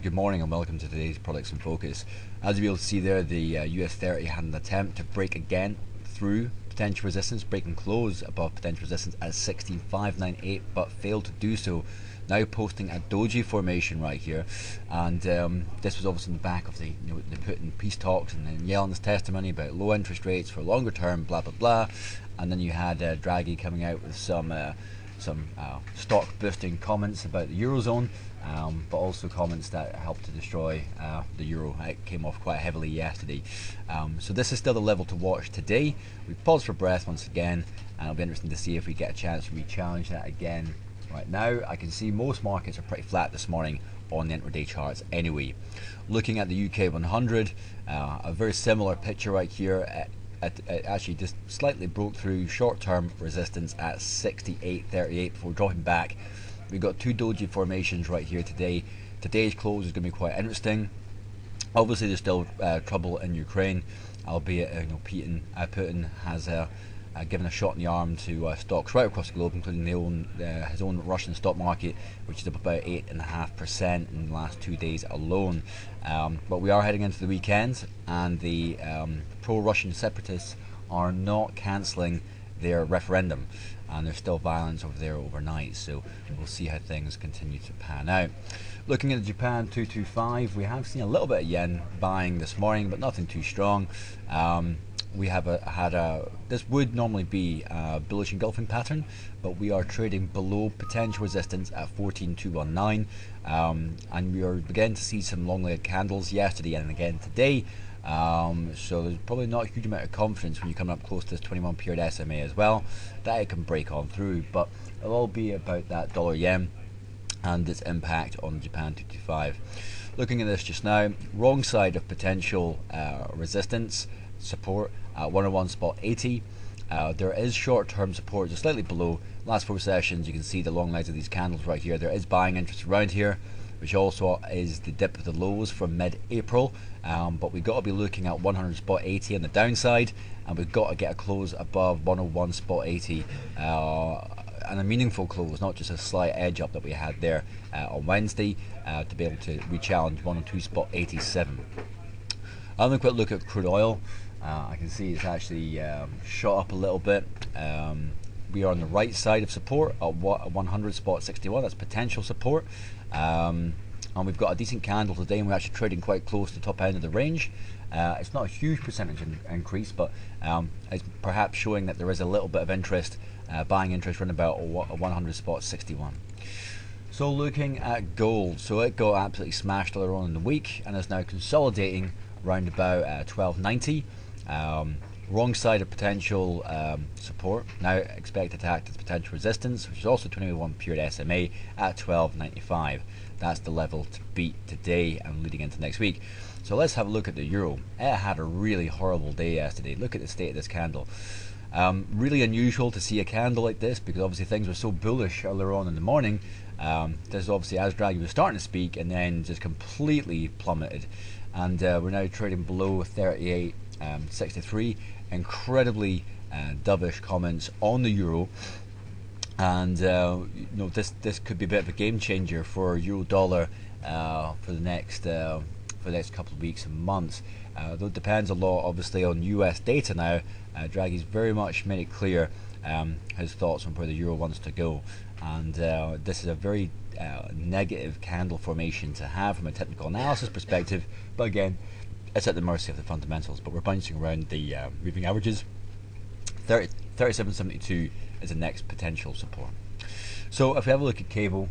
Good morning and welcome to today's Products in Focus. As you'll see there, the US 30 had an attempt to break again through potential resistance, break and close above potential resistance at 16,598, but failed to do so, now posting a doji formation right here. And this was obviously in the back of the Putin peace talks and then Yellen's testimony about low interest rates for longer term, blah blah blah. And then you had Draghi coming out with some stock boosting comments about the Eurozone, but also comments that helped to destroy the Euro. It came off quite heavily yesterday. So this is still the level to watch today. We pause for breath once again, and it'll be interesting to see if we get a chance to re-challenge that again. Right now, I can see most markets are pretty flat this morning on the intraday charts anyway. Looking at the UK100, a very similar picture right here. It actually just slightly broke through short-term resistance at 68.38 before dropping back. We've got two doji formations right here today. Today's close is going to be quite interesting. Obviously, there's still trouble in Ukraine, albeit Putin has given a shot in the arm to stocks right across the globe, including his own Russian stock market, which is up about 8.5% in the last 2 days alone. But we are heading into the weekend, and the pro-Russian separatists are not cancelling their referendum, and there's still violence over there overnight, so we'll see how things continue to pan out. Looking at Japan 225, we have seen a little bit of yen buying this morning, but nothing too strong. We have this would normally be a bullish engulfing pattern, but we are trading below potential resistance at 14,219, and we are beginning to see some long-legged candles yesterday and again today. So there's probably not a huge amount of confidence when you're coming up close to this 21 period SMA as well, that it can break on through, but it'll all be about that dollar yen and its impact on Japan 225. Looking at this just now, wrong side of potential resistance support at 101.80. There is short-term support just slightly below. Last four sessions, you can see the long legs of these candles right here. There is buying interest around here, which also is the dip of the lows from mid-April, but we've got to be looking at 100.80 on the downside, and we've got to get a close above 101.80, and a meaningful close, not just a slight edge up that we had there on Wednesday, to be able to re-challenge 102.87. Another quick look at crude oil. I can see it's actually shot up a little bit. We are on the right side of support at 100.61. That's potential support, and we've got a decent candle today, and we're actually trading quite close to the top end of the range. It's not a huge percentage increase, but it's perhaps showing that there is a little bit of interest, buying interest around about 100.61. So looking at gold, so it got absolutely smashed earlier on in the week and is now consolidating round about 1290. Wrong side of potential support, now expect attack to potential resistance, which is also 21 period SMA at 1295. That's the level to beat today and leading into next week. So let's have a look at the euro. It had a really horrible day yesterday. Look at the state of this candle. Really unusual to see a candle like this, because obviously things were so bullish earlier on in the morning. This is obviously as Draghi was starting to speak, and then just completely plummeted, and we're now trading below 38.63. Incredibly dovish comments on the euro, and this could be a bit of a game changer for euro dollar for the next couple of weeks and months. Though it depends a lot obviously on US data now. Draghi's very much made it clear his thoughts on where the euro wants to go, and this is a very negative candle formation to have from a technical analysis perspective, but again, it's at the mercy of the fundamentals. But we're bouncing around the moving averages. 37.72 is the next potential support. So if we have a look at cable,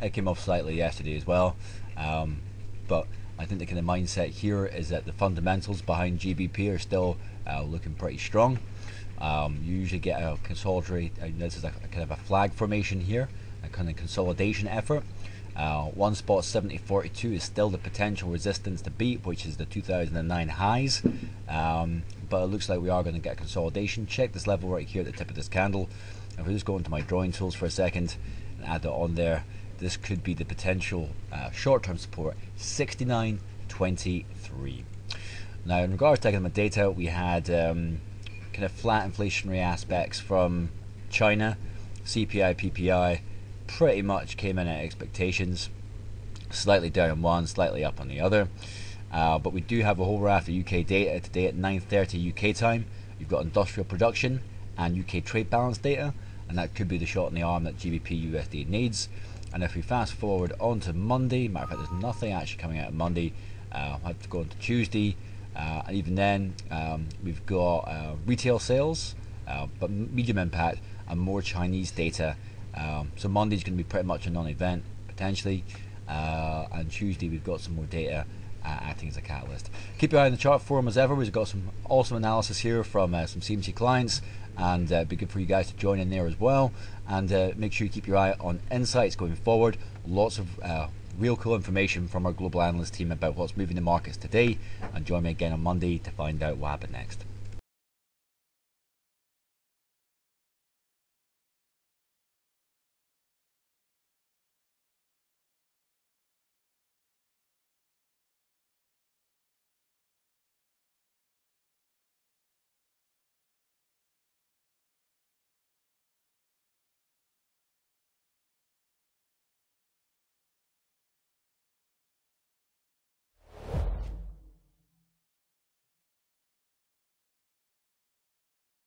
it came off slightly yesterday as well, but I think the kind of mindset here is that the fundamentals behind GBP are still looking pretty strong. You usually get a consolidatory, this is a kind of a flag formation here, a kind of consolidation effort. 1.7042 is still the potential resistance to beat, which is the 2009 highs, but it looks like we are going to get a consolidation. Check this level right here at the tip of this candle. If we just go into my drawing tools for a second and add that on there, this could be the potential short-term support, 69.23. Now, in regards to taking my data, we had kind of flat inflationary aspects from China. CPI, PPI pretty much came in at expectations. slightly down on one, slightly up on the other. But we do have a whole raft of UK data today at 9:30 UK time. You've got industrial production and UK trade balance data, and that could be the shot in the arm that GBP USD needs. And if we fast forward onto Monday, matter of fact, there's nothing actually coming out of Monday. I have to go on to Tuesday, and even then we've got retail sales, but medium impact, and more Chinese data. So Monday's going to be pretty much a non-event potentially, and Tuesday we've got some more data acting as a catalyst. Keep your eye on the chart forum as ever. We've got some awesome analysis here from some CMC clients, and it'd be good for you guys to join in there as well. And make sure you keep your eye on insights going forward. Lots of real cool information from our global analyst team about what's moving the markets today, and join me again on Monday to find out what happened next.